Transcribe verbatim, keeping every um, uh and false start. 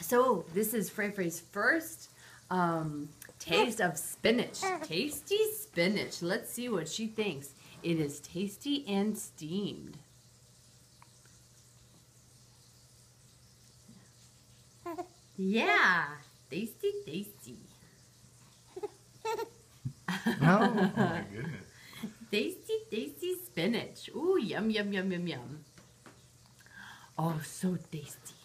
So this is Frey Frey's first um, taste of spinach. Tasty spinach. Let's see what she thinks. It is tasty and steamed. Yeah, tasty, tasty. Oh, my goodness. Tasty, tasty spinach. Ooh, yum, yum, yum, yum, yum. Oh, so tasty.